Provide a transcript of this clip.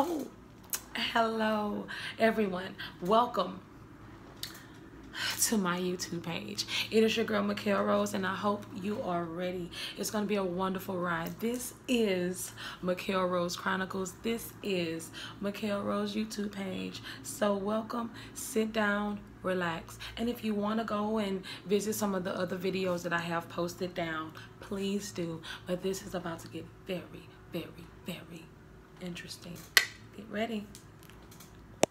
Oh, hello everyone. Welcome to my YouTube page. It is your girl Mi'Chel Rose, and I hope you are ready. It's going to be a wonderful ride. This is Mi'Chel Rose Chronicles. This is Mi'Chel Rose YouTube page. So welcome, sit down, relax, and if you want to go and visit some of the other videos that I have posted down, please do. But this is about to get very, very, very interesting. Get ready.